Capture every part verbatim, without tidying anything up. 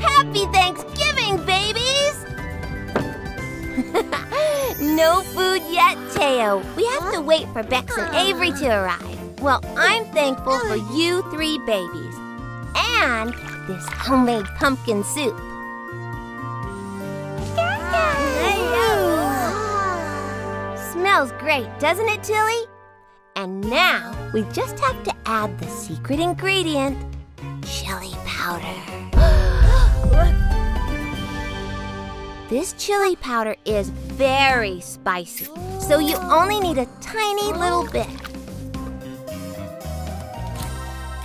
Happy Thanksgiving, babies! No food yet, Teo. We have to wait for Bex and Avery to arrive. Well, I'm thankful for you three babies. And this homemade pumpkin soup. Smells great, doesn't it, Tilly? And now we just have to add the secret ingredient, chili powder. This chili powder is very spicy, so you only need a tiny little bit.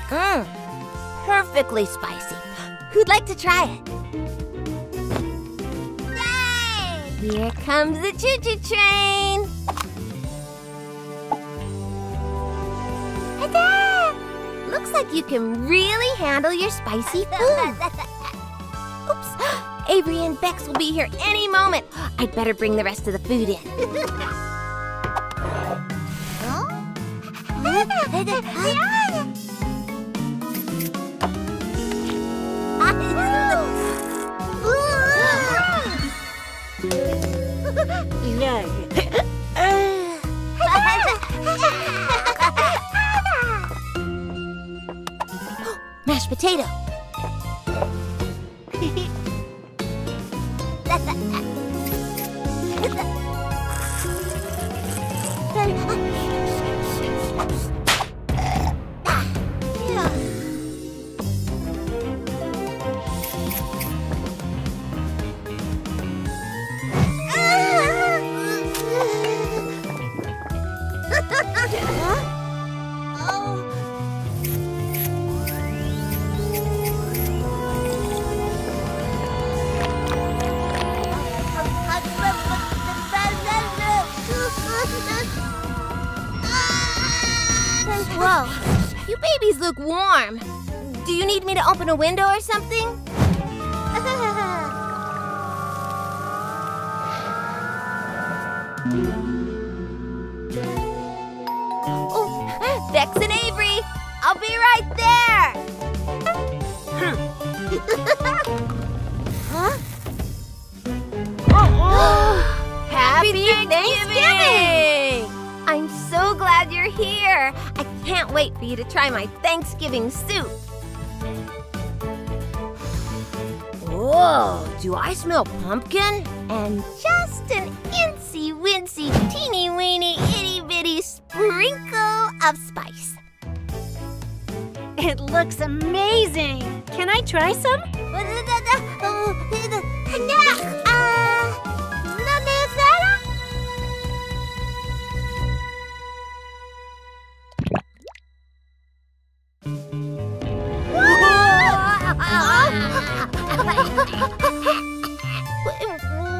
Mmm, perfectly spicy. Who'd like to try it? Yay! Here comes the choo-choo train. Looks like you can really handle your spicy food. Oops, Avery and Bex will be here any moment. I'd better bring the rest of the food in. Mashed potato. Whoa, you babies look warm. Do you need me to open a window or something? Oh, Bex and Avery, I'll be right there. Huh? Oh, happy Thanksgiving! Thanksgiving! I'm so glad you're here. I can't wait for you to try my Thanksgiving soup. Whoa, do I smell pumpkin? And just an incy-wincy, teeny-weeny, itty-bitty sprinkle of spice. It looks amazing. Can I try some?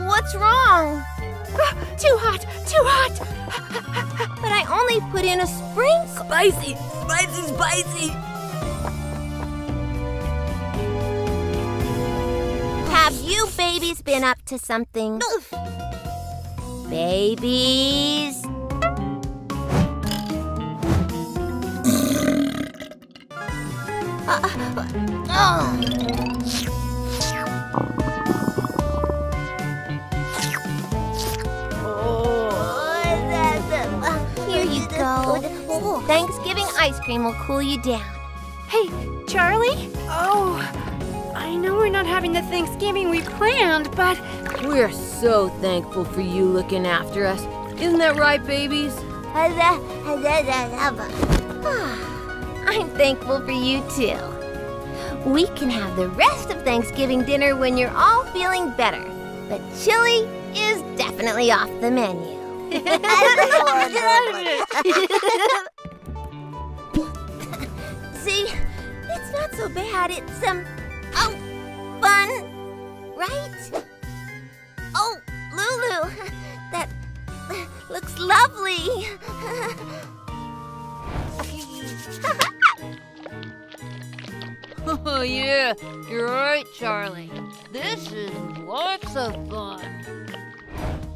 What's wrong? Too hot, too hot. But I only put in a sprinkle. Spicy, spicy, spicy. Have you babies been up to something? Oof. Babies. Uh, uh, oh. Thanksgiving ice cream will cool you down. Hey, Charlie? Oh, I know we're not having the Thanksgiving we planned, but... We're so thankful for you looking after us. Isn't that right, babies? I'm thankful for you, too. We can have the rest of Thanksgiving dinner when you're all feeling better. But chili is definitely off the menu. See, it's not so bad. It's um, oh, fun, right? Oh, Lulu, that looks lovely. Oh yeah, you're right, Charlie. This is lots of fun.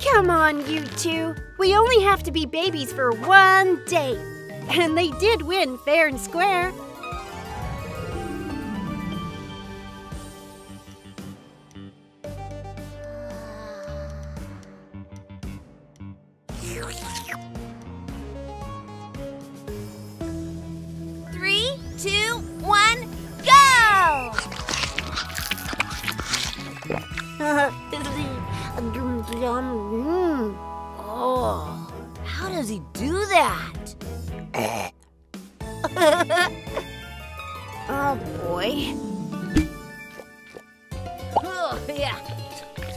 Come on, you two. We only have to be babies for one day. And they did win fair and square. Three, two, one, go! Oh, how does he do that? Oh, boy. Oh, yeah.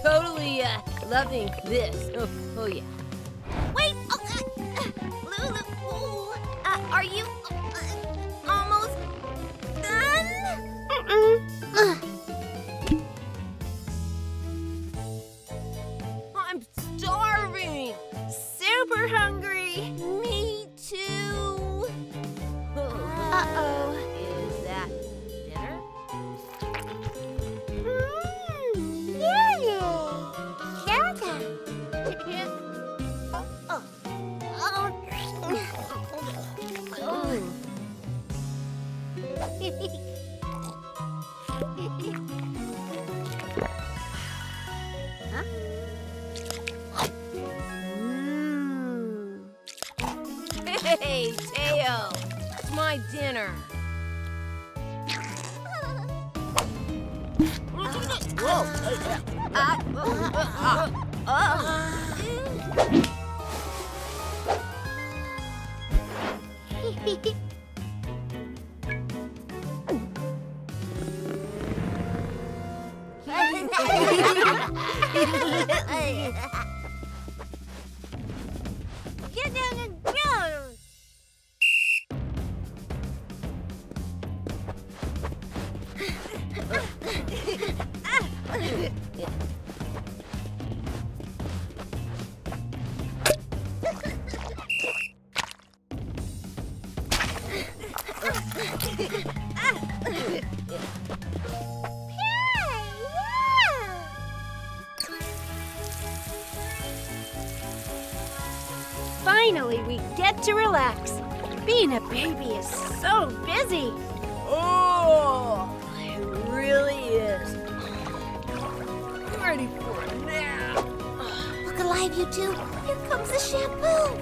Totally uh, loving this. Oh, oh yeah. Wait! Oh, uh, uh, Lulu, oh, uh, are you uh, almost done? Mm-mm. Uh. I'm starving. Super hungry. Me too. Uh-oh. Hey, Teo, it's my dinner. Whoa! Uh, uh, uh, uh, uh. Get down and go! Finally, we get to relax. Being a baby is so busy. Oh, it really is. I'm ready for it now. Look alive, you two. Here comes the shampoo.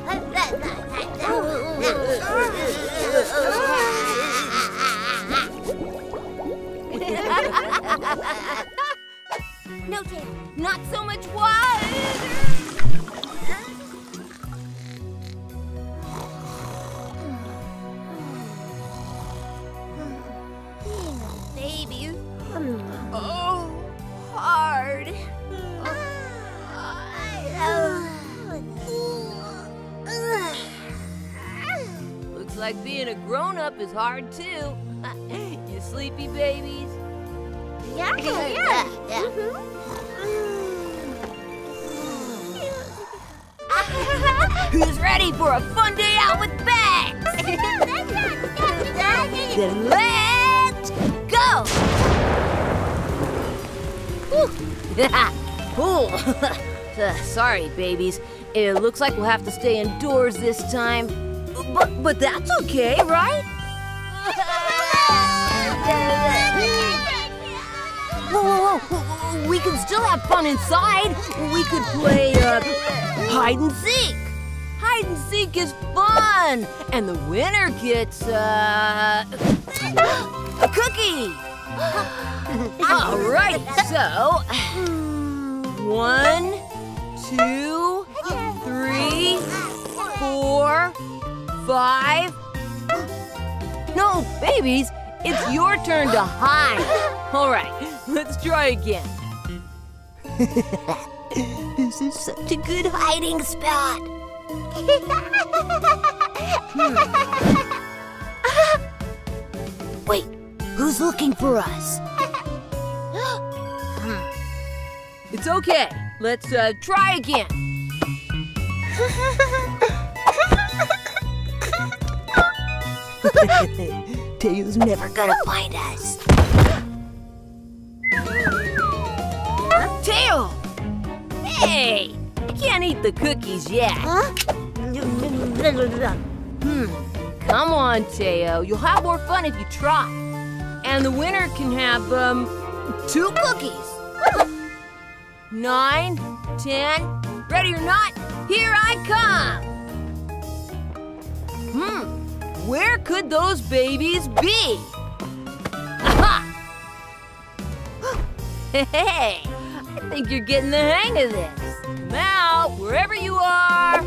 No, Teo, not so much water. Like being a grown-up is hard, too. You sleepy babies? Yeah, yeah, yeah. Mm-hmm. Who's ready for a fun day out with bags? Then let's go! Cool. uh, sorry, babies. It looks like we'll have to stay indoors this time. But, but that's okay, right? Whoa, whoa, whoa! We can still have fun inside. We could play uh, hide and seek. Hide and seek is fun, and the winner gets uh, a cookie. All right, so one, two, three, four. Five. No, babies, it's your turn to hide. All right, let's try again. This is such a good hiding spot. hmm. Wait, who's looking for us? It's okay. Let's uh, try again. Teo's never gonna find us. Teo! Hey! You can't eat the cookies yet. Huh? Hmm. Come on, Teo. You'll have more fun if you try. And the winner can have, um, two cookies. Nine, ten, ready or not, Here I come! Hmm, where could those babies be? Aha! Hey, I think you're getting the hang of this. Now, wherever you are...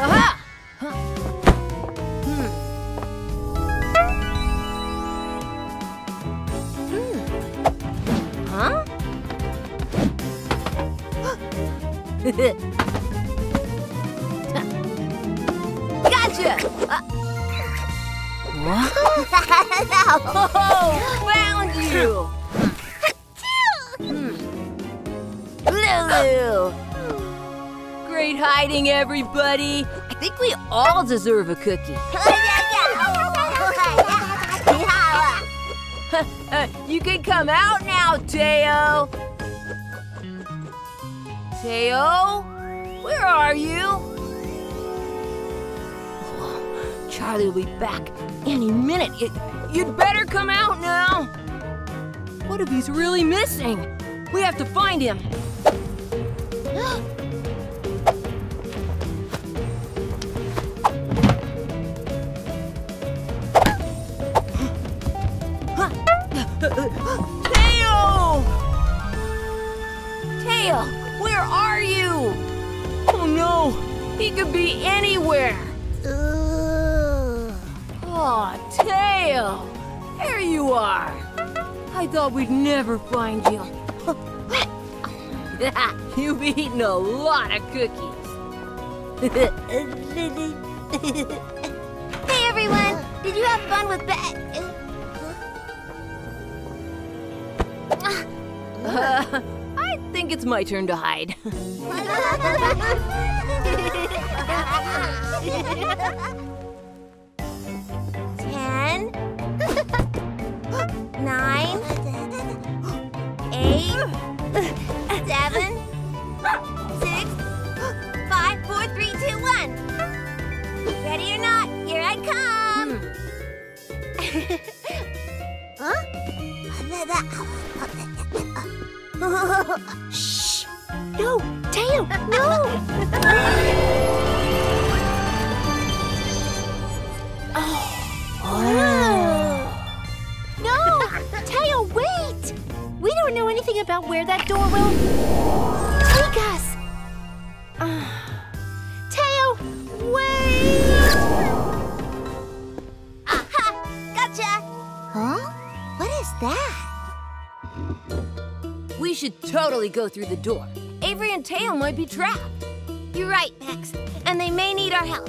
Aha! Huh? Gotcha! Uh what? Oh, found you! Hmm. Lulu! Great hiding, everybody! I think we all deserve a cookie. You can come out now, Teo. Teo, where are you? Whoa, Charlie will be back any minute. It, you'd better come out now. What if he's really missing? We have to find him. Teo! Teo, where are you? Oh no, he could be anywhere. Ugh. Oh, Teo, there you are. I thought we'd never find you. You've eaten a lot of cookies. Hey everyone, did you have fun with that? Uh, I think it's my turn to hide. Ten, nine, eight, seven, six, five, four, three, two, one. Ready or not, here I come. Huh? Shh! No! Teo! No! Oh. Oh. No! Teo, wait! We don't know anything about where that door will take us! Uh. Teo, wait! Aha! Gotcha! Huh? What is that? We should totally go through the door. Avery and Teo might be trapped. You're right, Max. And they may need our help.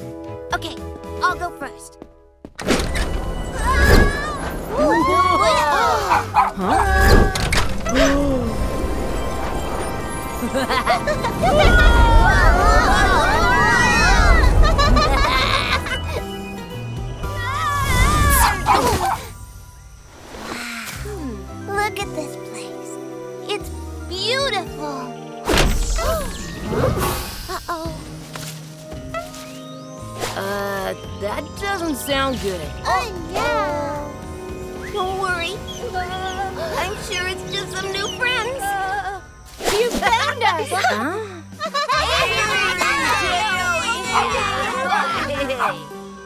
Okay, I'll go first. Look at this. Beautiful! Uh-oh. Uh, that doesn't sound good. Oh, no. Don't worry. I'm sure it's just some new friends. You found us! Huh?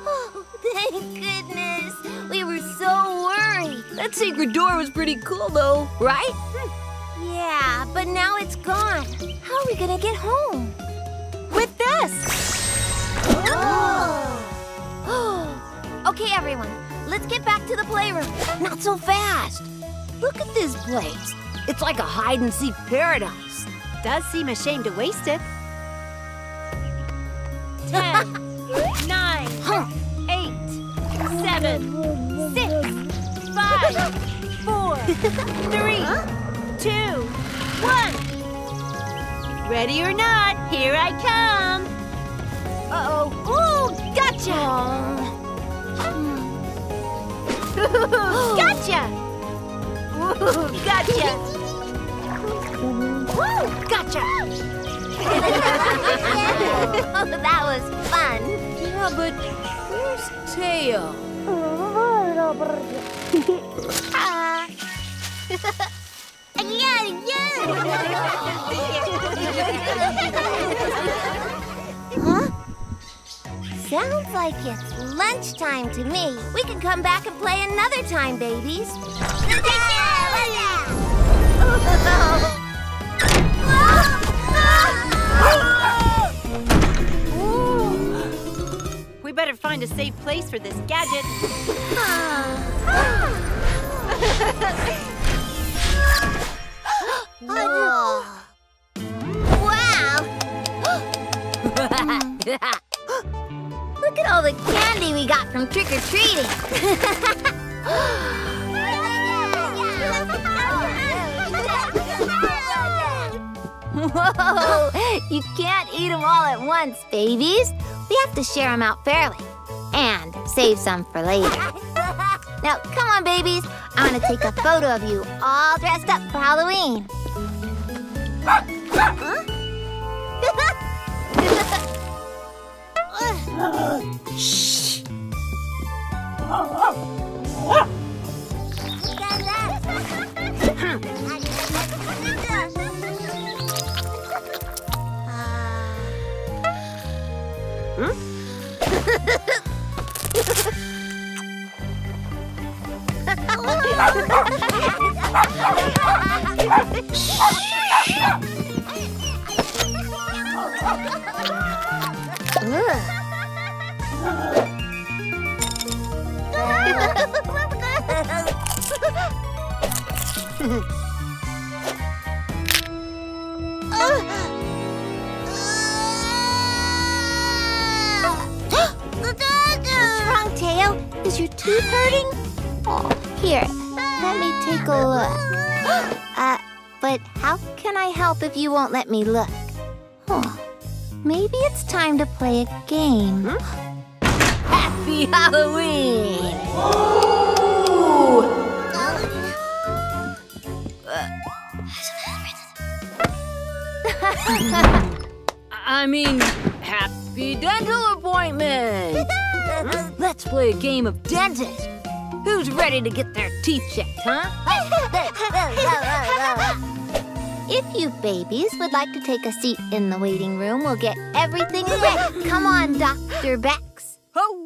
Oh, thank goodness. We were so worried. That secret door was pretty cool, though, right? Yeah, but now it's gone. How are we gonna get home? With this! Oh. Okay, everyone, let's get back to the playroom. Not so fast. Look at this place. It's like a hide-and-seek paradise. Does seem a shame to waste it. Ten, nine, huh. eight, seven, six, five, four, three, huh? Two, one. Ready or not, here I come. Uh-oh. Ooh, gotcha. Ooh, gotcha. Ooh, gotcha. Ooh, gotcha. Oh, that was fun. Yeah, but where's Teo? Ah. Yeah, yeah! Huh? Sounds like it's lunchtime to me. We can come back and play another time, babies. We better find a safe place for this gadget. Wow! Look at all the candy we got from trick-or-treating! Whoa! You can't eat them all at once, babies! We have to share them out fairly. And save some for later. Now, come on, babies! I want to take a photo of you all dressed up for Halloween. Huh? Shh! If you won't let me look. Huh. Maybe it's time to play a game. Hmm? Happy Halloween! Ooh. I mean, happy dental appointment! Let's play a game of dentist. Who's ready to get their teeth checked, huh? If you babies would like to take a seat in the waiting room, we'll get everything ready. Come on, Doctor Bex. Oh,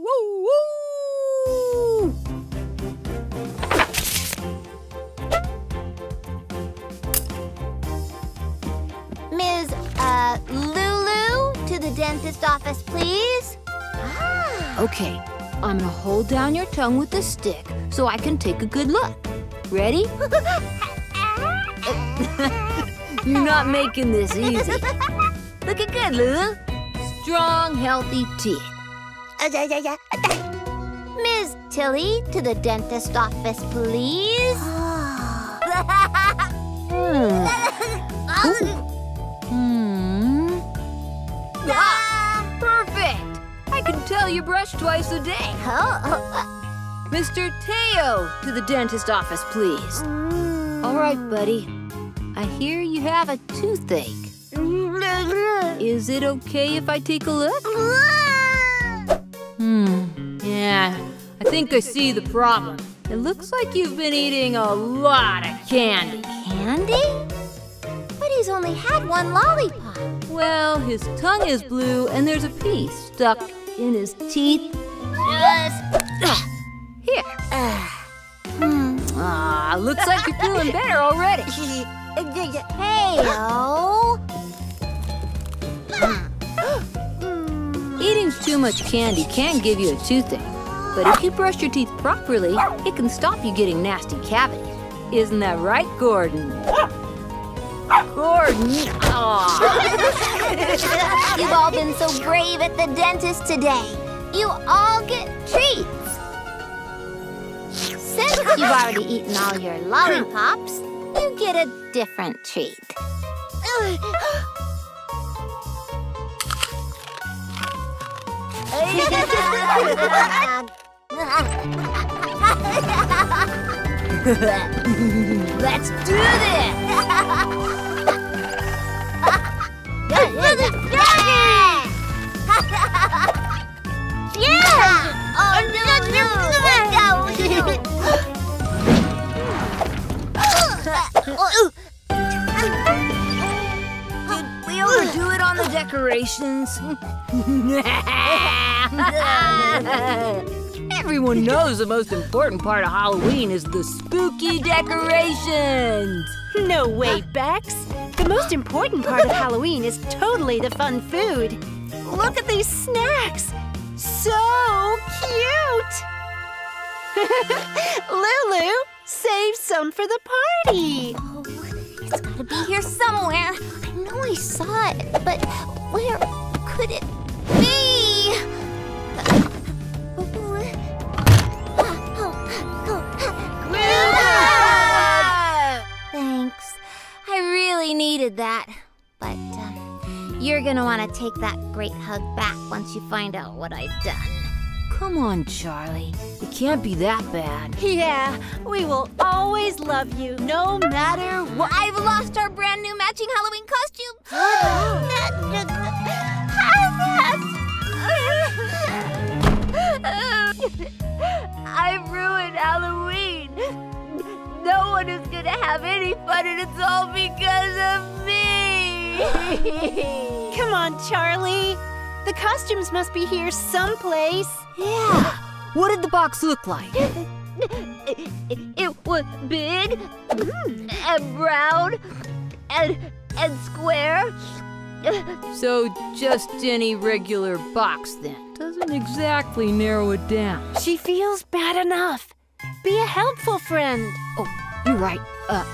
woo, woo. Miz Uh, Lulu, to the dentist office, please. Ah. Okay, I'm gonna hold down your tongue with a stick so I can take a good look. Ready? You're not making this easy. Looking good, Lulu. Strong, healthy teeth. Uh, yeah, yeah, yeah. Miz Tilly, to the dentist office, please. hmm. Hmm. Ah, perfect. I can tell you brush twice a day. Oh, oh, uh. Mister Teo, to the dentist office, please. Mm. All right, buddy. I hear you have a toothache. Is it okay if I take a look? Hmm, yeah, I think I see the problem. It looks like you've been eating a lot of candy. Candy? But he's only had one lollipop. Well, his tongue is blue and there's a piece stuck in his teeth. Yes. Here. Hmm. Ah, looks like you're feeling better already. Hey-o! Eating too much candy can give you a toothache, but if you brush your teeth properly, it can stop you getting nasty cavities. Isn't that right, Gordon? Gordon! Aw. You've all been so brave at the dentist today. You all get treats. Since you've already eaten all your lollipops, you get a different treat. Let's do this! Yeah! Oh no, no, no, no. Oh, oh, oh. decorations. Everyone knows the most important part of Halloween is the spooky decorations. No way, Bex. The most important part of Halloween is totally the fun food. Look at these snacks. So cute! Lulu, save some for the party. Oh, it's gotta be here somewhere. I know I saw it, but where could it be? Thanks. I really needed that, but um, you're gonna want to take that great hug back once you find out what I've done. Come on, Charlie. It can't be that bad. Yeah, we will always love you, no matter what. I've lost our brand new matching Halloween costume. I've ruined Halloween. No one is gonna have any fun, and it's all because of me. Come on, Charlie. The costumes must be here someplace. Yeah. What did the box look like? It, it was big and brown and and square. So just any regular box then. Doesn't exactly narrow it down. She feels bad enough. Be a helpful friend. Oh, you're right. Uh,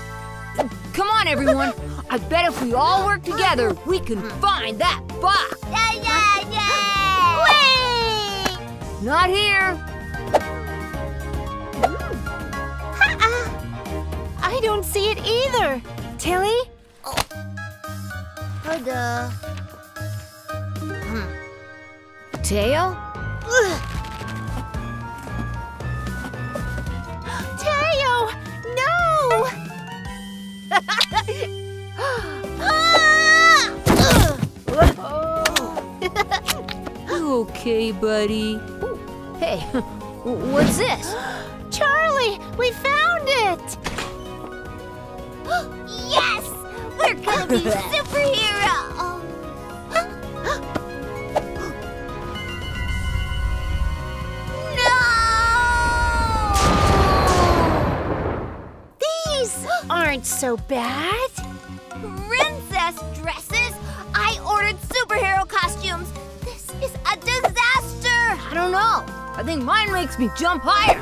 come on, everyone. I bet if we all work together, we can find that box. Yeah, yeah, yeah. Whee! Not here. Ha-ah. I don't see it either. Tilly? Oh. Hello. Hmm. Teo? Teo! No! You okay, buddy? Ooh. Hey, what's this? Charlie, we found it! Yes! We're gonna be superheroes! Aren't so bad. Princess dresses? I ordered superhero costumes. This is a disaster. I don't know. I think mine makes me jump higher.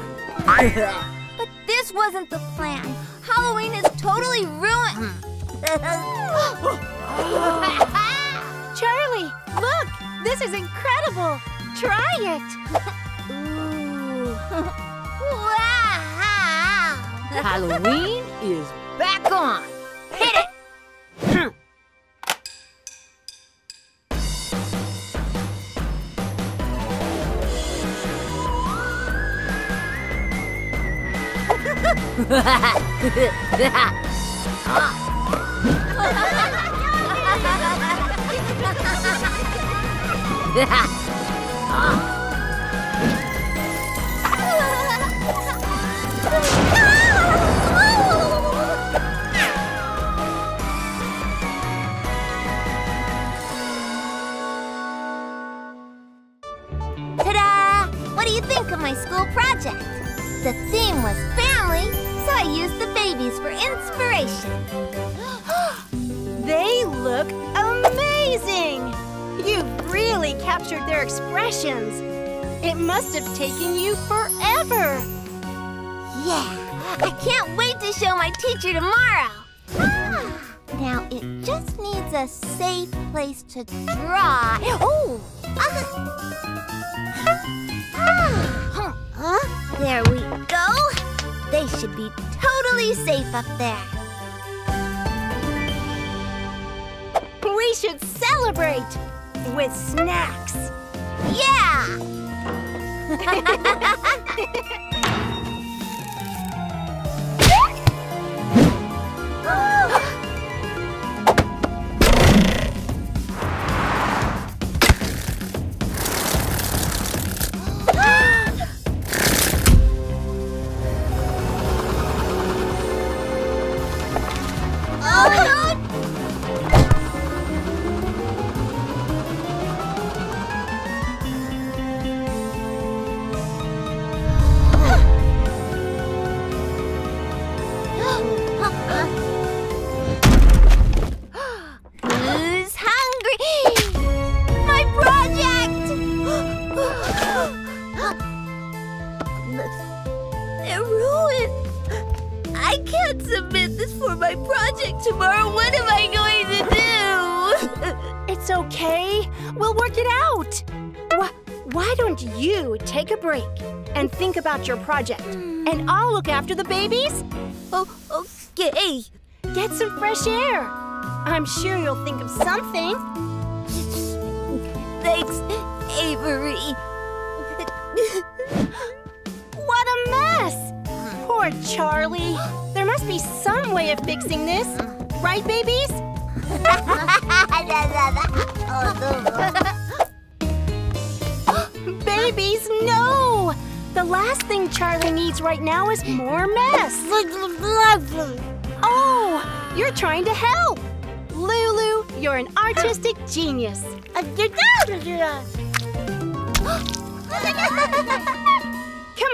But this wasn't the plan. Halloween is totally ruined. Charlie, look. This is incredible. Try it. Ooh. Wow. Halloween is back on! Hit it! Hm. My school project. The theme was family, so I used the babies for inspiration. They look amazing! You've really captured their expressions. It must have taken you forever. Yeah, I can't wait to show my teacher tomorrow. Ah, now it just needs a safe place to draw. Oh! Ah. Huh. There we go. They should be totally safe up there. We should celebrate with snacks. Yeah! Oh. Oh, I can't submit this for my project tomorrow. What am I going to do? It's okay. We'll work it out. Wh why don't you take a break and think about your project? Mm. And I'll look after the babies. Oh, okay. Get some fresh air. I'm sure you'll think of something. Thanks, Avery. What a mess! Poor Charlie. There must be some way of fixing this. Right, babies? Babies, no! The last thing Charlie needs right now is more mess. Oh, you're trying to help. Lulu, you're an artistic genius. Come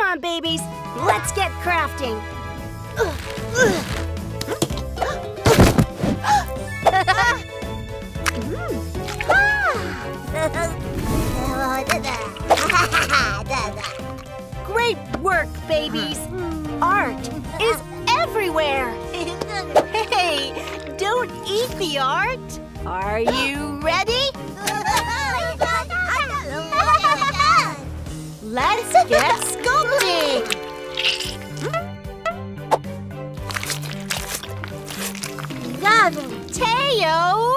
on, babies. Let's get crafting. Great work, babies. Art is everywhere. Hey, don't eat the art. Are you ready? Let's get sculpting! Teo!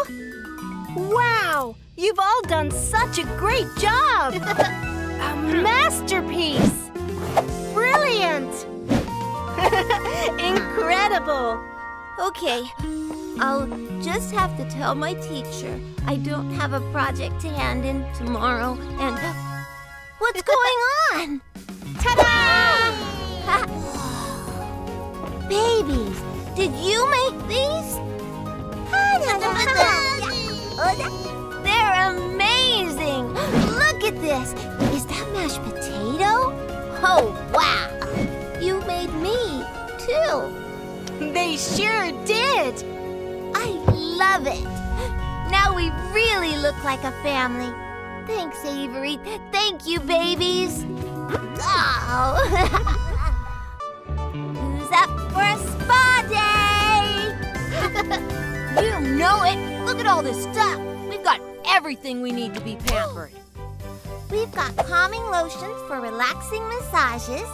Wow! You've all done such a great job! A masterpiece! Brilliant! Incredible! Okay, I'll just have to tell my teacher I don't have a project to hand in tomorrow and... What's going on? Ta-da! Babies, did you make these? They're amazing! Look at this! Is that mashed potato? Oh, wow! You made me, too. They sure did! I love it! Now we really look like a family. Thanks, Avery. Thank you, babies. Oh. Who's up for a spa day? You know it. Look at all this stuff. We've got everything we need to be pampered. We've got calming lotions for relaxing massages.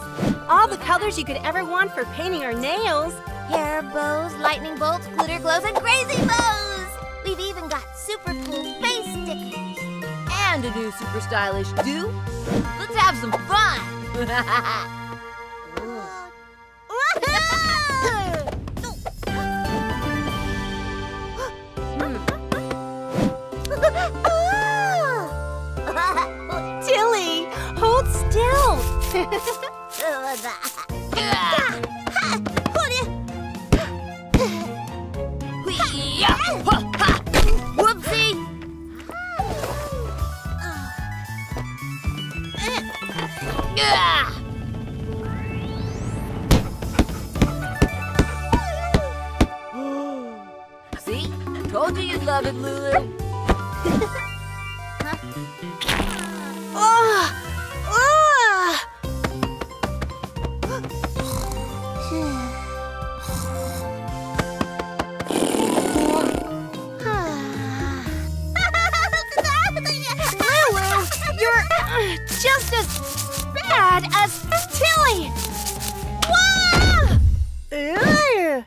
All the colors you could ever want for painting our nails. Hair bows, lightning bolts, glitter glows, and crazy bows. We've even got super cool face stickers. And a new super stylish do. Let's have some fun. Tilly, hold still. Whoopsie. Yeah! See? I told you you'd love it, Lulu. Huh? Oh! Oh! Lulu, you're just as... bad as Tilly! Whoa! Ew.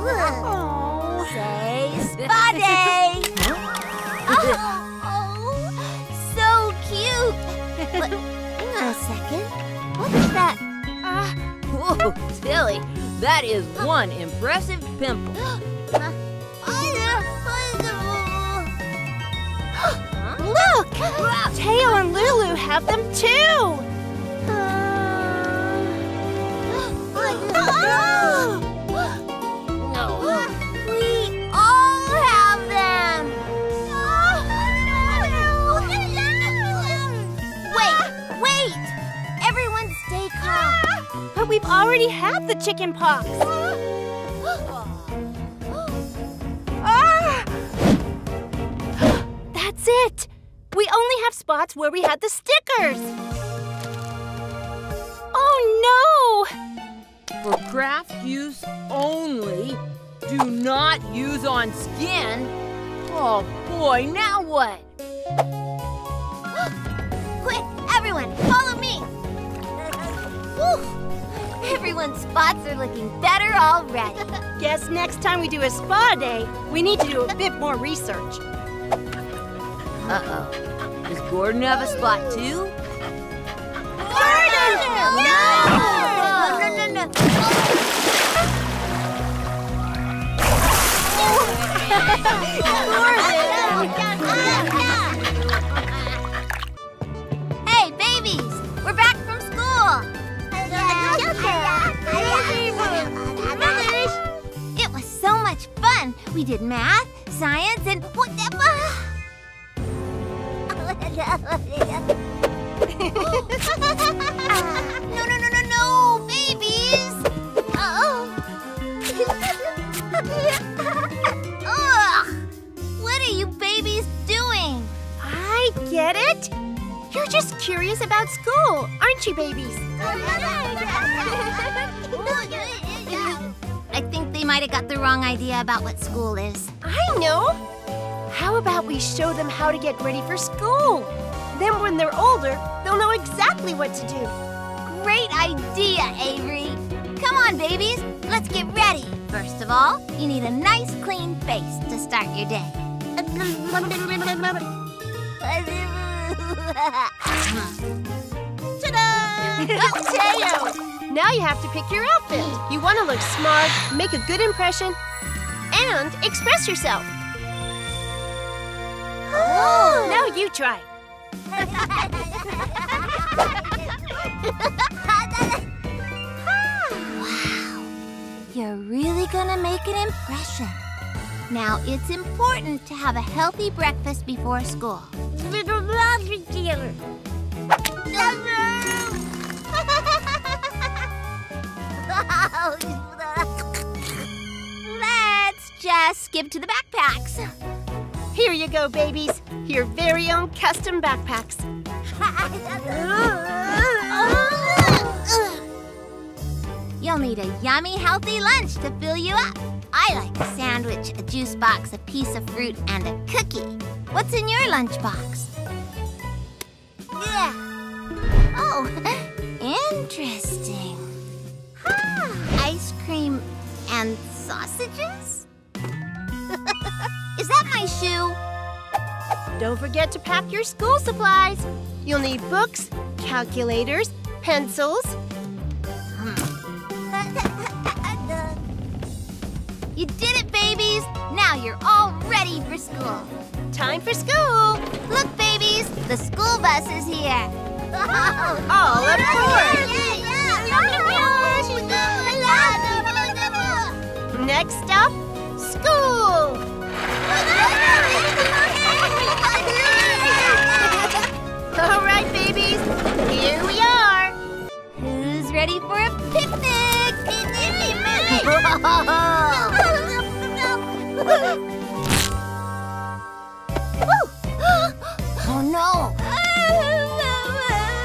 Oh. Say spa day! Oh. Oh, so cute! But, hang on a second. What's that? Uh, Whoa, Tilly, that is one impressive pimple. uh, Look! Teo and Lulu have them too! Uh... No. We all have them! Wait, wait! Everyone stay calm. But we've already had the chicken pox. That's it! We only have spots where we had the stickers! Oh no! for craft use only. Do not use on skin. Oh boy, now what? Quick, everyone, follow me. Everyone's spots are looking better already. Guess next time we do a spa day, we need to do a bit more research. Uh-oh. Does Gordon have a spot too? Gordon! No! No, no, no, no. Gordon! Hey, babies! We're back from school! It was so much fun. We did math, science, and whatever. No, no, no, no, no, babies. Uh-oh. Ugh. What are you babies doing? I get it. You're just curious about school, aren't you, babies? I think they might have got the wrong idea about what school is. I know! How about we show them how to get ready for school? Then when they're older, they'll know exactly what to do. Great idea, Avery! Come on, babies, let's get ready. First of all, you need a nice, clean face to start your day. Ta-da! Teo! Now you have to pick your outfit. You want to look smart, make a good impression, and express yourself. Oh. Now you try. Wow! You're really gonna make an impression. Now, it's important to have a healthy breakfast before school. Little laundry dealer. Let's just skip to the backpacks. Here you go, babies. Your very own custom backpacks. You'll need a yummy, healthy lunch to fill you up. I like a sandwich, a juice box, a piece of fruit, and a cookie. What's in your lunchbox? Yeah. Oh, interesting. Huh. Ice cream and sausages? Is that my shoe? Don't forget to pack your school supplies. You'll need books, calculators, pencils. You did it, babies! Now you're all ready for school. Time for school! Look, babies, the school bus is here. All aboard! Next stop, school! All right, babies, here we are. Who's ready for a picnic? Oh no!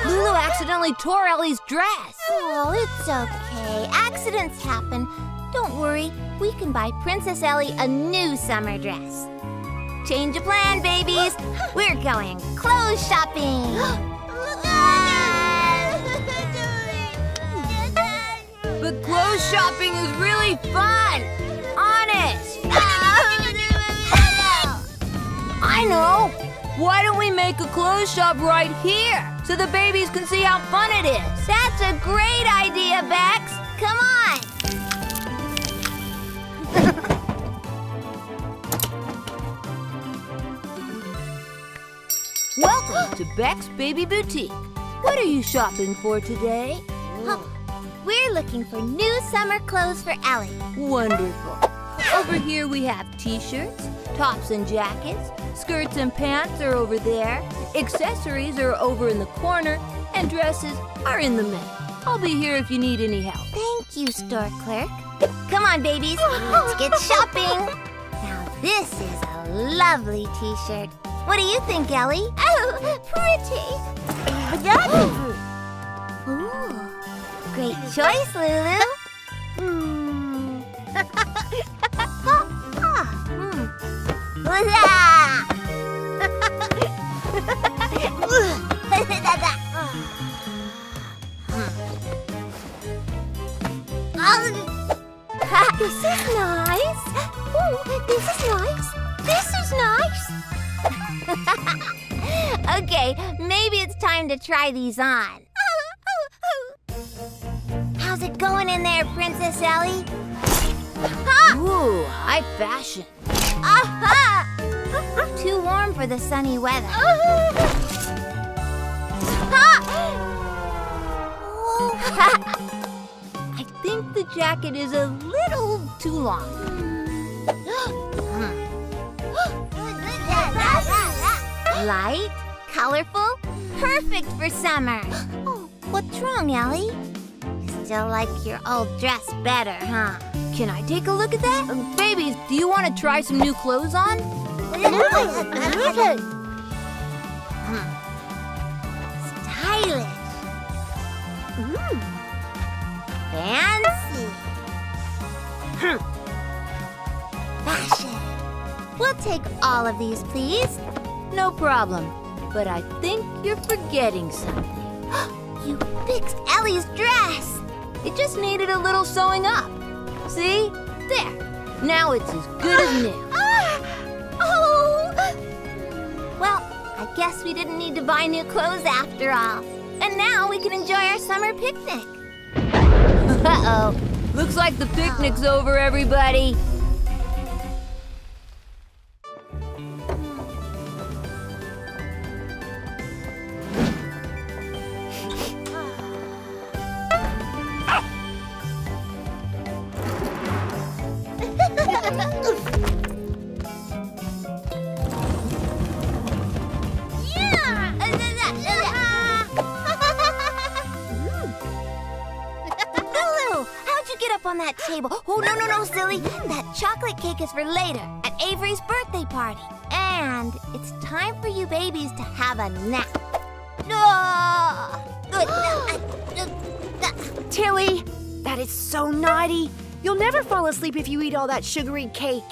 Lulu accidentally tore Ellie's dress. Oh, it's okay. Accidents happen. Don't worry. We can buy Princess Ellie a new summer dress. Change of plan, babies. We're going clothes shopping. But clothes shopping is really fun. Honest. I know! Why don't we make a clothes shop right here so the babies can see how fun it is? That's a great idea, Bex! Come on! Welcome to Bex Baby Boutique. What are you shopping for today? Oh, we're looking for new summer clothes for Ellie. Wonderful. Over here we have t-shirts, tops and jackets, skirts and pants are over there, accessories are over in the corner, and dresses are in the middle. I'll be here if you need any help. Thank you, store clerk. Come on, babies, let's get shopping. Now this is a lovely t-shirt. What do you think, Ellie? Oh, pretty. Ooh. Great choice, Lulu. This is nice. Ooh, this is nice. This is nice. Okay, maybe it's time to try these on. How's it going in there, Princess Ellie? Ha! Ooh, high fashion. Aha! Uh-huh. Too warm for the sunny weather. Uh-huh. I think the jacket is a little too long. Light, colorful, perfect for summer. Oh, what's wrong, Ellie? You still like your old dress better, huh? Can I take a look at that? Um, babies, do you want to try some new clothes on? Stylish. Mm. Fancy. Hm. Fashion. We'll take all of these, please. No problem. But I think you're forgetting something. You fixed Ellie's dress. It just needed a little sewing up. See? There. Now it's as good as new. Oh! Well, I guess we didn't need to buy new clothes after all. And now we can enjoy our summer picnic. Uh-oh. Looks like the picnic's oh. over, everybody. Oh, no, no, no, silly. That chocolate cake is for later at Avery's birthday party. And it's time for you babies to have a nap. Oh, good. uh, uh, uh, Tilly, that is so naughty. You'll never fall asleep if you eat all that sugary cake.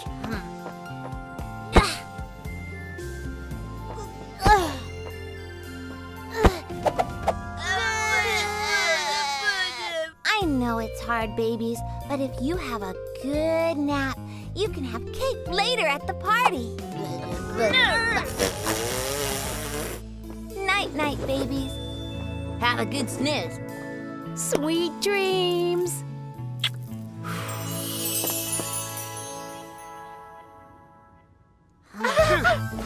Babies, but if you have a good nap, you can have cake later at the party. Night, night, babies. Have a good snooze. Sweet dreams. Huh? Ah!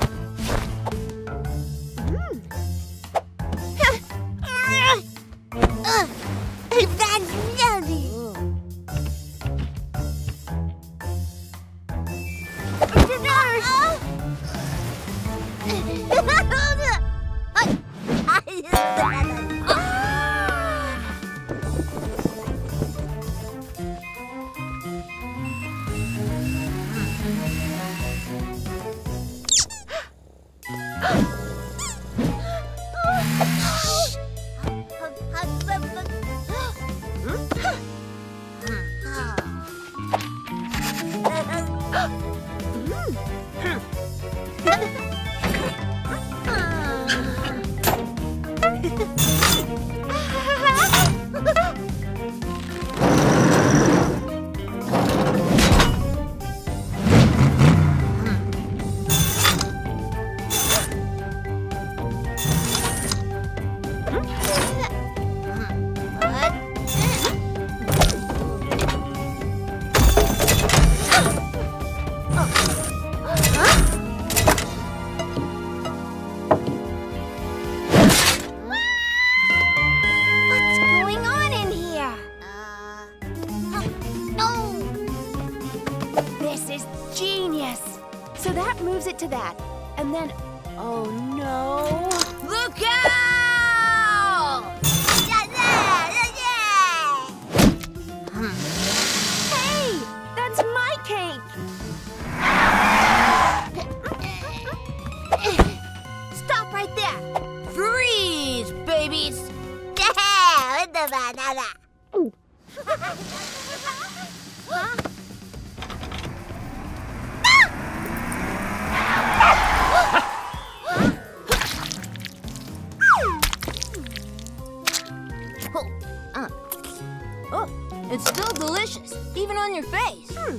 on your face. Hmm.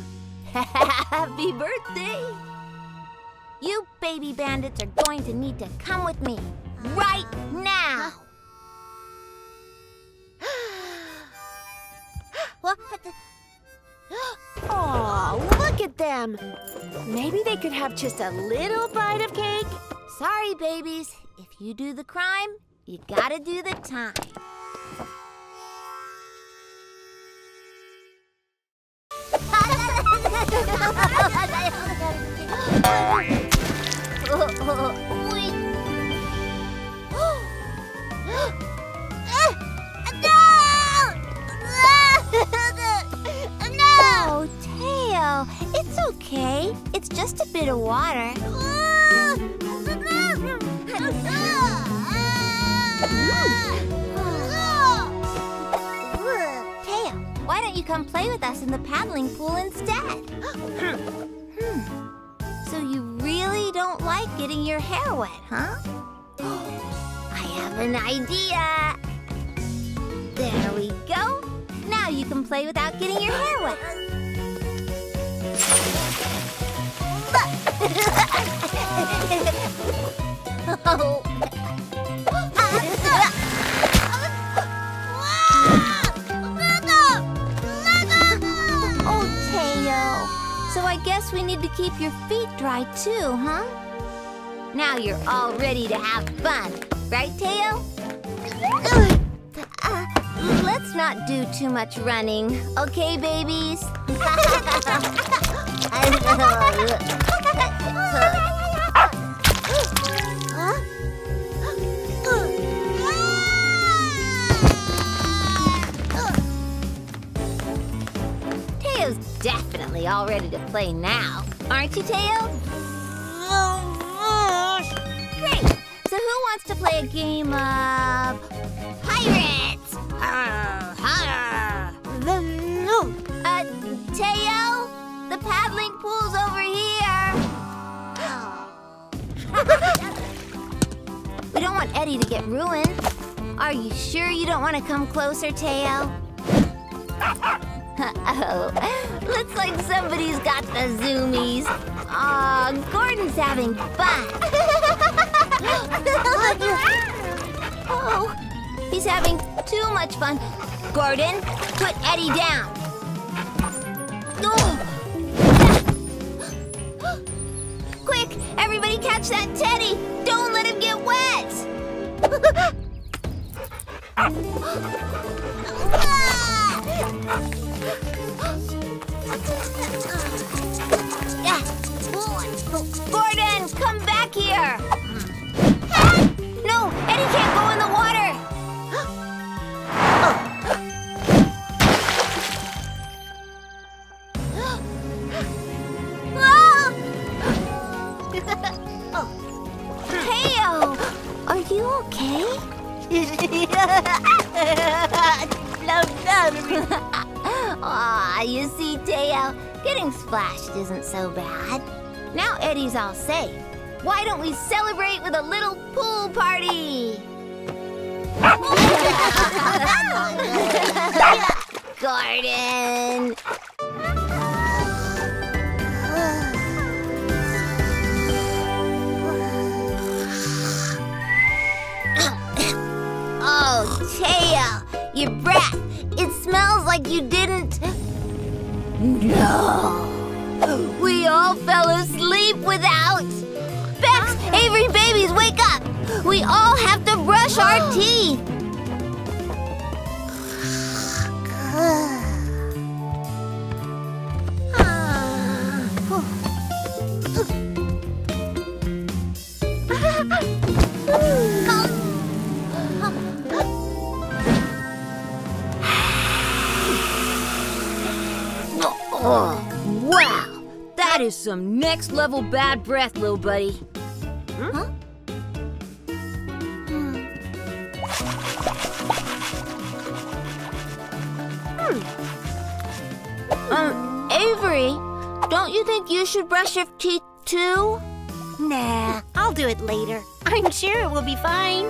Happy birthday. You baby bandits are going to need to come with me right now. What? Oh, look at them. Maybe they could have just a little bite of cake. Sorry, babies. If you do the crime, you gotta do the time. Oh, Teo, it's okay. It's just a bit of water. Why don't you come play with us in the paddling pool instead? Hmm. So you really don't like getting your hair wet, huh? I have an idea! There we go! Now you can play without getting your hair wet! Oh. So I guess we need to keep your feet dry too, huh? Now you're all ready to have fun, right, Teo? Uh, let's not do too much running, okay, babies? Definitely all ready to play now, aren't you, Teo? Great! So who wants to play a game of pirates? Uh, Teo, the paddling pool's over here. We don't want Eddie to get ruined. Are you sure you don't want to come closer, Teo? Uh-oh. Looks like somebody's got the zoomies. Aw, oh, Gordon's having fun. Oh, he's having too much fun. Gordon, put Eddie down. Oh. Quick, everybody catch that teddy. Don't let him get wet. Ah! Gordon, come back here! No, Eddie can't go in the water! Teo, are you okay? Aw, you see, Teo, getting splashed isn't so bad. Now Eddie's all safe. Why don't we celebrate with a little pool party? Gordon! Oh, Teo, your breath. It smells like you didn't... No! We all fell asleep without. Bex, Avery, babies, wake up! We all have to brush our teeth. Wow! That is some next-level bad breath, little buddy. Hmm? Huh? Hmm. Hmm. Um, Avery, don't you think you should brush your teeth too? Nah, I'll do it later. I'm sure it will be fine.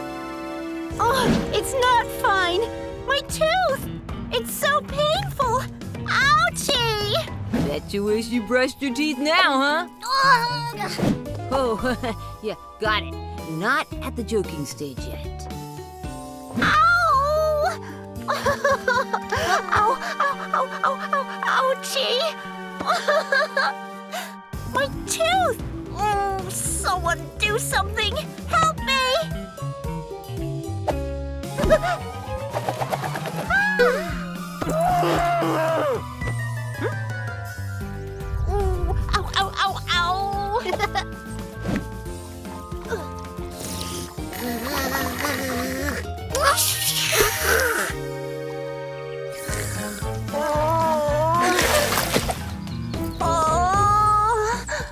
Oh, it's not fine. My tooth! It's so painful. Ouchie! Bet you wish you brushed your teeth now, huh? Oh, yeah, got it. Not at the joking stage yet. Ow! Ow, ow, ow, ow, ow, ouchie! My tooth! Oh, someone do something! Help me!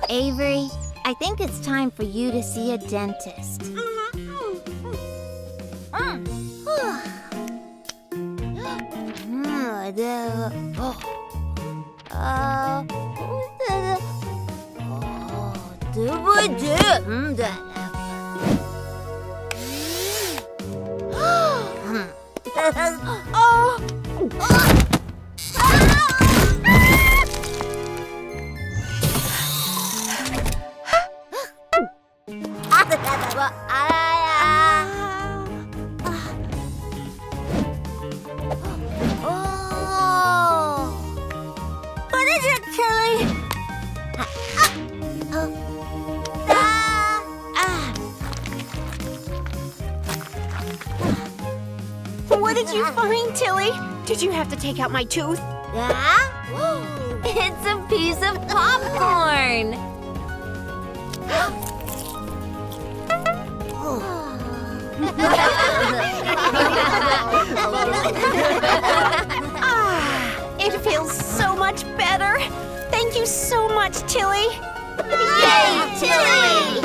Avery, I think it's time for you to see a dentist. Oh! Did you have to take out my tooth? Yeah? It's a piece of popcorn! Ah, it feels so much better! Thank you so much, Tilly! Yay, Tilly!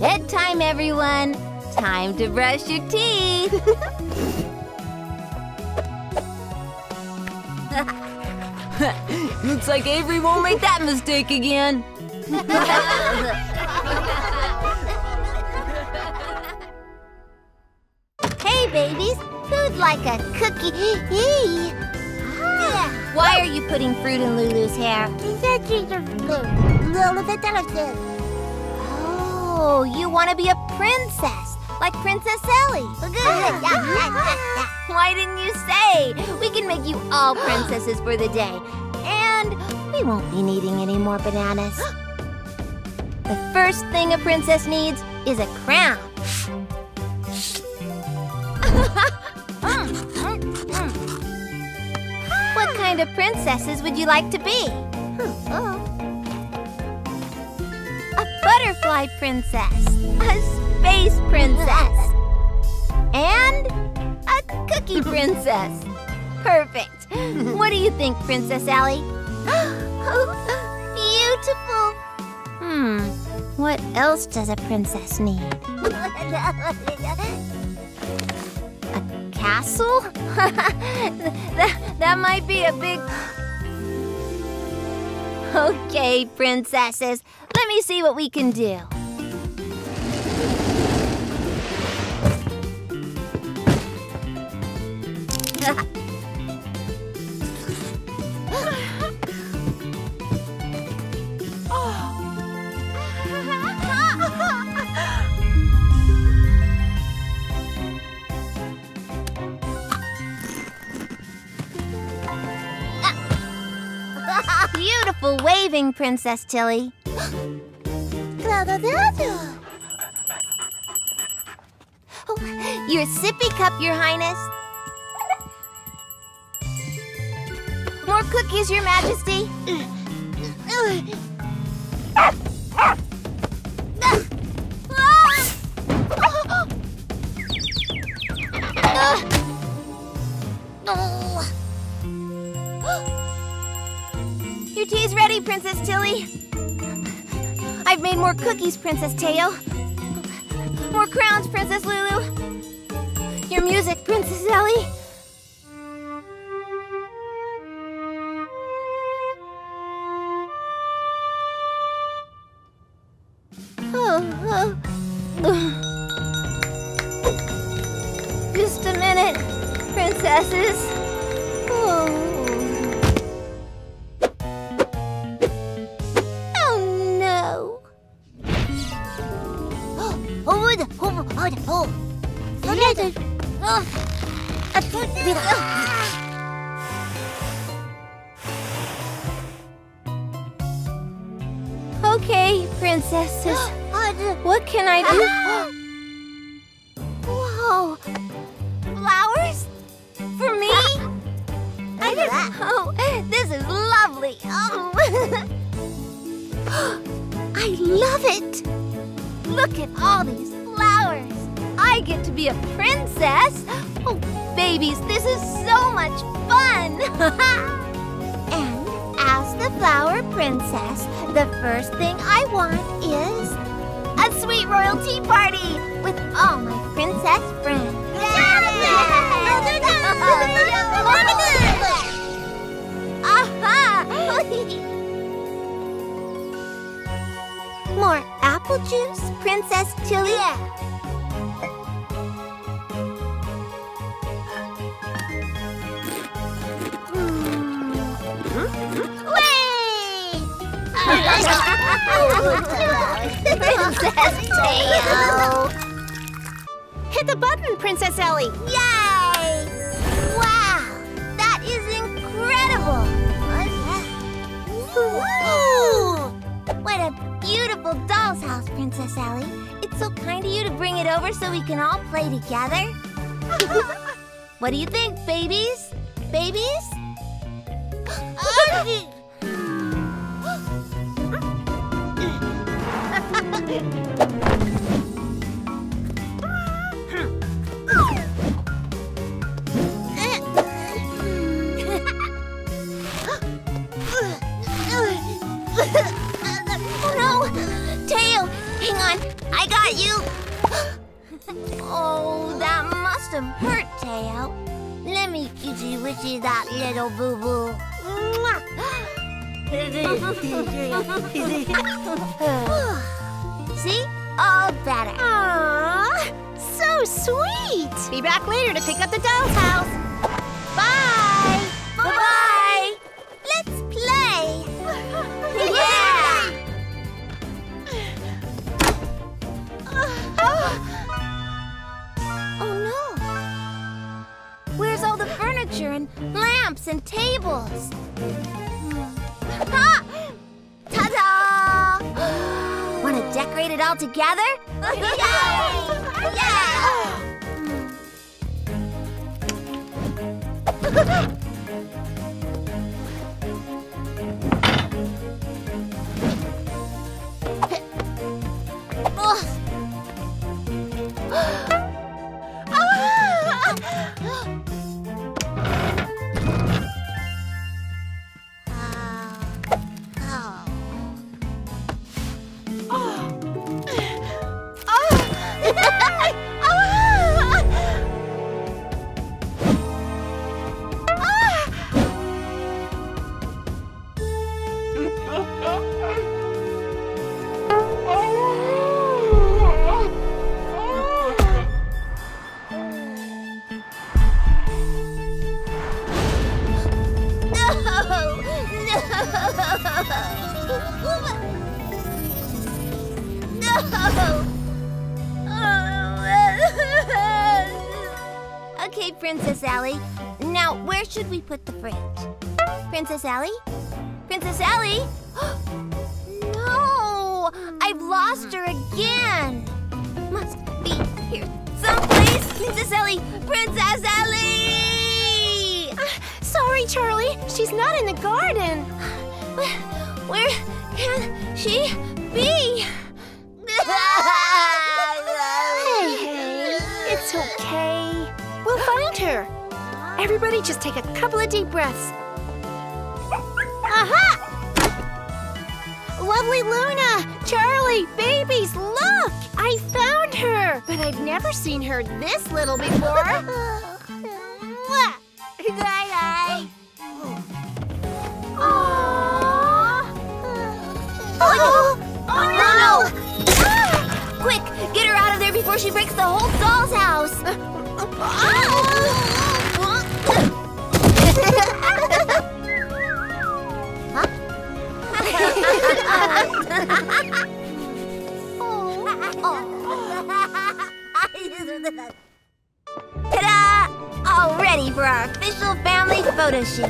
Bedtime, everyone! Time to brush your teeth! Looks like Avery won't make that mistake again! Hey, babies! Who'd like a cookie? Why are you putting fruit in Lulu's hair? Oh, you want to be a princess, like Princess Ellie. Why didn't you say? We can make you all princesses for the day. And we won't be needing any more bananas. The first thing a princess needs is a crown. What kind of princesses would you like to be? Oh. Butterfly princess, a space princess, and a cookie princess. Perfect. What do you think, Princess Ellie? Oh, beautiful. Hmm, what else does a princess need? A castle? that, that might be a big... Okay, princesses. Let me see what we can do. Beautiful waving, Princess Tilly. Oh, your sippy cup, Your Highness. More cookies, Your Majesty. Your tea's ready, Princess Tilly. I've made more cookies, Princess Teo. More crowns, Princess Lulu. Your music, Princess Ellie. Oh, oh. princesses. Oh. Oh no. Hold, hold, hold, hold. Okay, princesses. What can I do? Whoa! Flowers? For me? I did. Oh, this is lovely. Oh. I love it. Look at all these flowers. I get to be a princess. Oh, babies, this is so much fun. And as the flower princess, the first thing I want is a sweet royal tea party with all my princess friends. Aha! More apple juice, Princess Tilly. Yeah. Princess Teo! Hit the button, Princess Ellie! Yay! Wow! That is incredible! Ooh. What a beautiful doll's house, Princess Ellie! It's so kind of you to bring it over so we can all play together. What do you think, babies? Babies? Oh. Oh no! Teo, hang on, I got you! Oh, that must have hurt, Teo. Let me kitty-witty that little boo-boo. See? All better. Aww, so sweet! Be back later to pick up the doll's house. Bye! Bye-bye! Let's play! Yeah! Oh no! Where's all the furniture and lamps and tables? Ha! Ta-da! Want to decorate it all together? Yay! Yeah! Okay, Princess Ellie. Now, where should we put the fridge? Princess Ellie? Princess Ellie? No! I've lost her again! Must be here someplace! Princess Ellie! Princess Ellie! Uh, sorry, Charlie. She's not in the garden. Where can she be? Hey, hey, it's okay. We'll find her. Everybody just take a couple of deep breaths. Aha! Lovely Luna, Charlie, babies, look! I found her! But I've never seen her this little before. Night-night. Oh, oh, oh no! No. Ah! Quick, get her out of there before she breaks the whole doll's house! Ah! Ta-da! All ready for our official family photo shoot.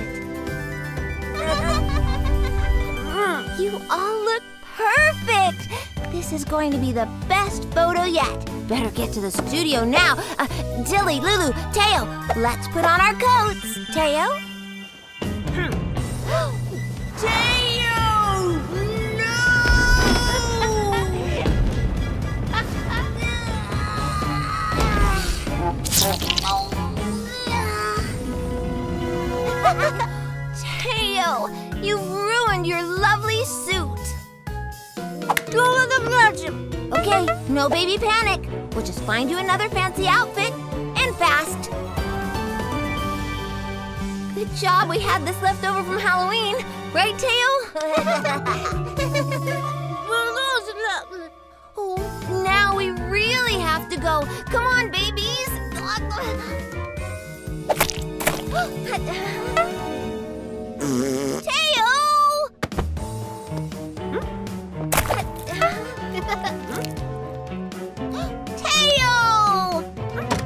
You all look perfect! This is going to be the best photo yet. Better get to the studio now. Uh, Tilly, Lulu, Teo, let's put on our coats. Teo? Teo! No! Teo, you've ruined your lovely suit. Duel of the Virgin. Okay, no baby panic. We'll just find you another fancy outfit, and fast. Good job we had this left over from Halloween. Right, Teo? Oh, now we really have to go. Come on, babies. Teo! Teo!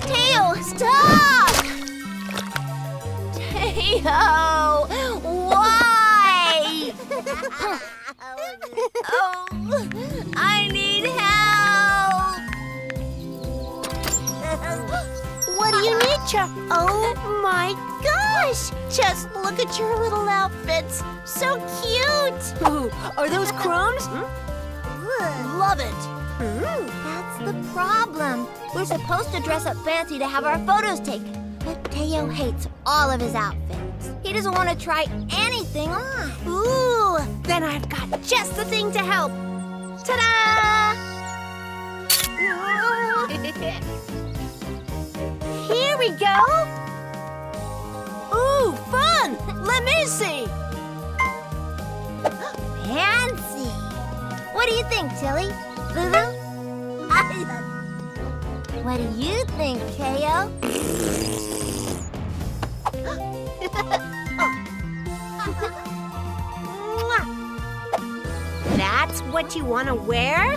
Teo, stop! Teo! Why? Oh, I need help! What do you need, Charlie? Oh my gosh! Just look at your little outfits. So cute! Ooh, are those crumbs? Hmm? Love it! Mm, that's the problem. We're supposed to dress up fancy to have our photos taken. But Teo hates all of his outfits. He doesn't want to try anything on. Ooh, then I've got just the thing to help. Ta-da! Here we go. Ooh, fun! Let me see. Fancy. What do you think, Tilly? Lulu? What do you think, Teo? That's what you want to wear?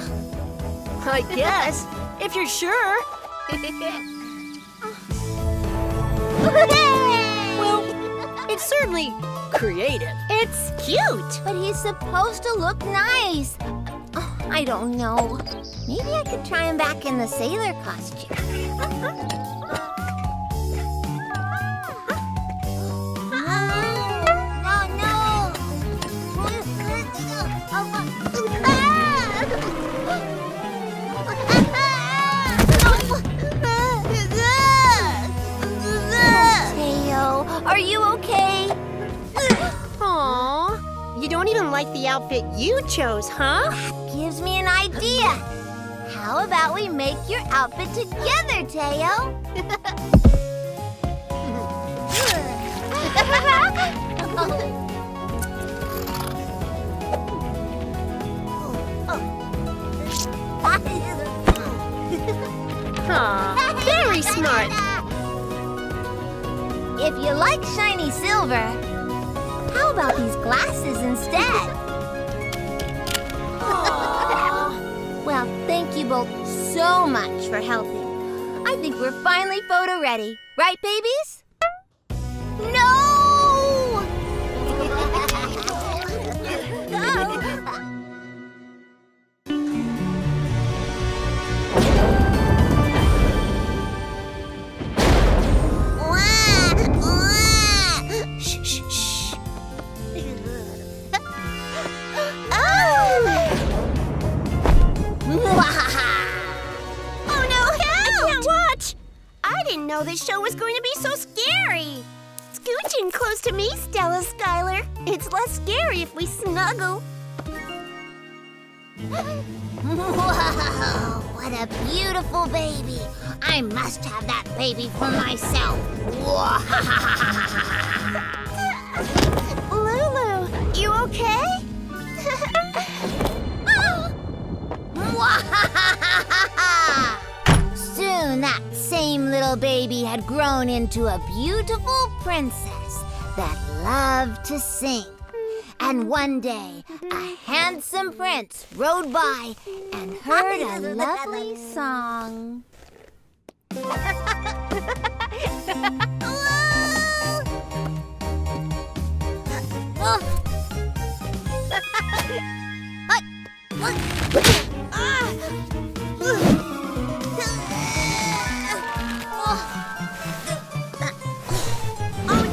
I guess, if you're sure. Well, it's certainly creative. It's cute. But he's supposed to look nice. I don't know. Maybe I could try him back in the sailor costume. Teo, are you okay? Aww, you don't even like the outfit you chose, huh? Gives me an idea. How about we make your outfit together, Teo? Aw, very smart. If you like shiny silver, how about these glasses instead? Well, thank you both so much for helping. I think we're finally photo ready. Right, babies? No! This show is going to be so scary. Scooch in close to me, Stella Skylar. It's less scary if we snuggle. Whoa, what a beautiful baby. I must have that baby for myself. Lulu, you okay? Soon that same little baby had grown into a beautiful princess that loved to sing. And one day, a handsome prince rode by and heard a lovely song. Oh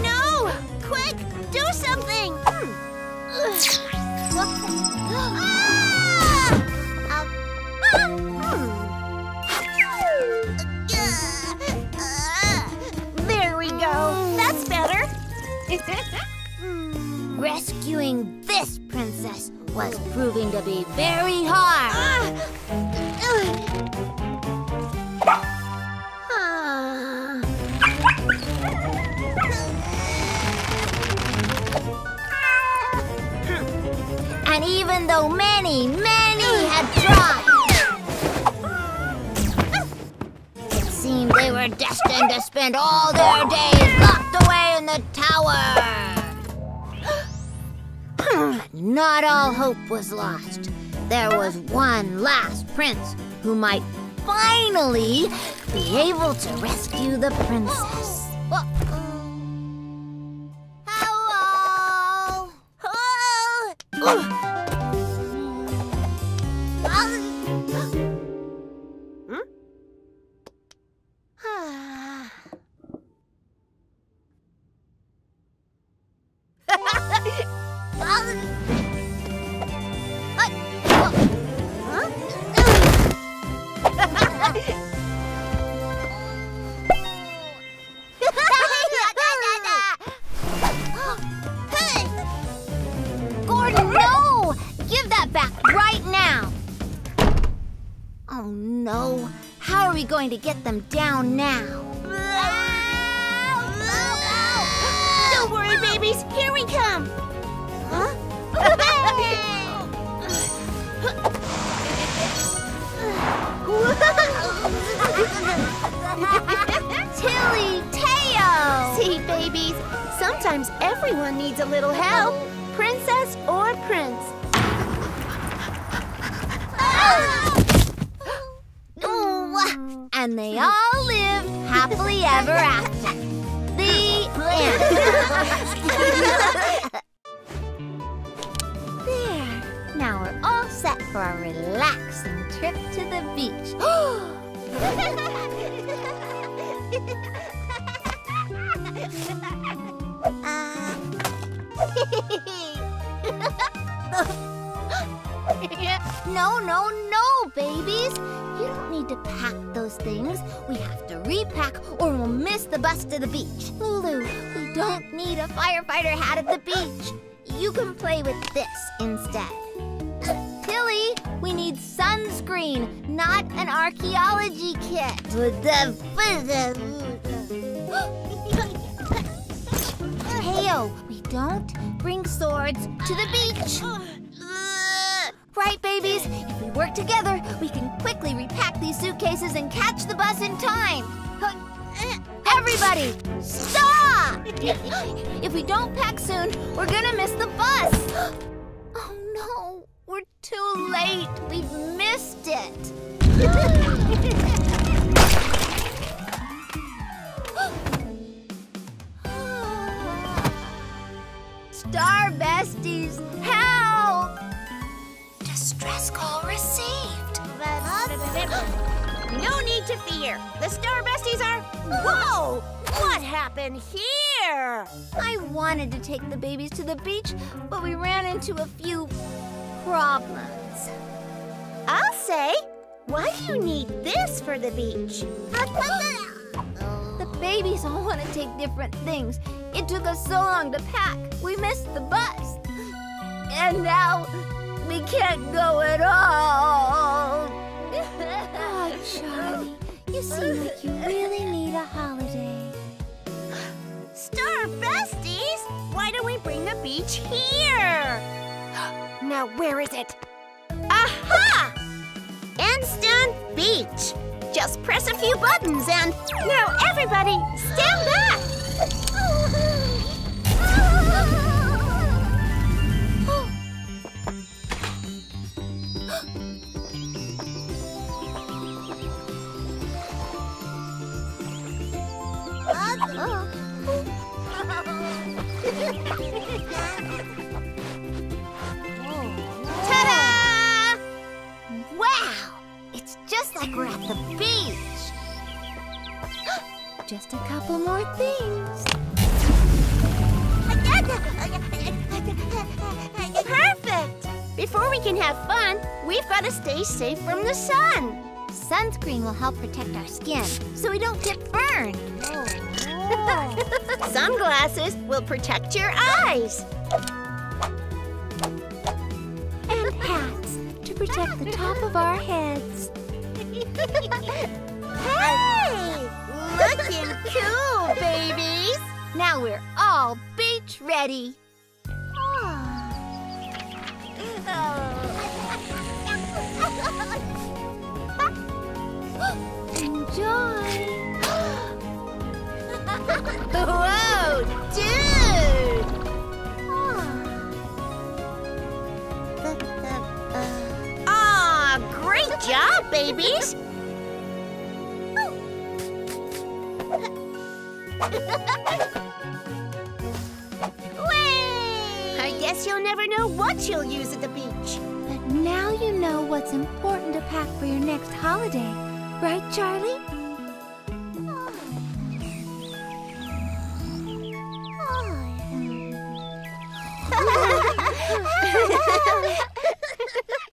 no! Quick, do something! There we go. That's better. Rescuing this princess was proving to be very hard. And even though many, many had tried, it seemed they were destined to spend all their days locked away in the tower. Not all hope was lost. There was one last prince who might finally be able to rescue the princess. Hello! Hello! Going to get them down now. Don't worry, babies. Here we come. Huh? Tilly, Teo. See, babies, sometimes everyone needs a little help, princess or prince. And they all lived happily ever after. The end. There. Now we're all set for a relaxing trip to the beach. No, no, no, babies. You don't need to pack those things. We have to repack or we'll miss the bus to the beach. Lulu, we don't need a firefighter hat at the beach. You can play with this instead. Tilly, we need sunscreen, not an archaeology kit. Teo, we don't bring swords to the beach. Right, babies? If we work together, we can quickly repack these suitcases and catch the bus in time. Everybody, stop! If we don't pack soon, we're gonna miss the bus. Oh no, we're too late. We've missed it. Star besties, help! Distress call received. No need to fear. The Star Besties are... Whoa! What happened here? I wanted to take the babies to the beach, but we ran into a few problems. I'll say, why do you need this for the beach? The babies all want to take different things. It took us so long to pack. We missed the bus. And now... we can't go at all. Oh, Charlie, you seem like you really need a holiday. Star Besties, why don't we bring the beach here? Now, where is it? Aha! Instant beach. Just press a few buttons and... Now, everybody, stand back! Ta-da! Wow! It's just like we're at the beach. Just a couple more things. Perfect! Before we can have fun, we've got to stay safe from the sun. Sunscreen will help protect our skin so we don't get burned. Oh, wow. Sunglasses will protect your eyes. And hats to protect the top of our heads. Hey! Looking cool, babies! Now we're all beach ready. Oh. Oh. Enjoy! Whoa, dude! Aw, ah, great job, babies! Whee! I guess you'll never know what you'll use at the beach. But now you know what's important to pack for your next holiday. Right, Charlie?